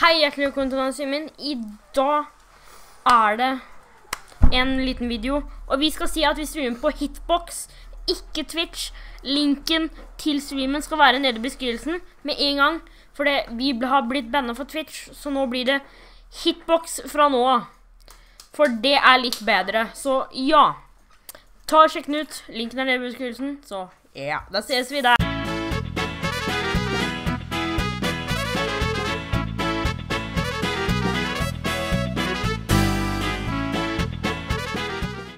Hei, jeg er Kontoransen min. I dag er det en liten video. Og vi skal si at vi streamer på Hitbox, ikke Twitch. Linken til streamen skal være nede i beskrivelsen med en gang. For vi har blitt banna for Twitch, så nå blir det Hitbox fra nå. For det er litt bedre, så ja. Ta og sjekk den ut. Linken er nede i beskrivelsen, så ja, da ses vi der.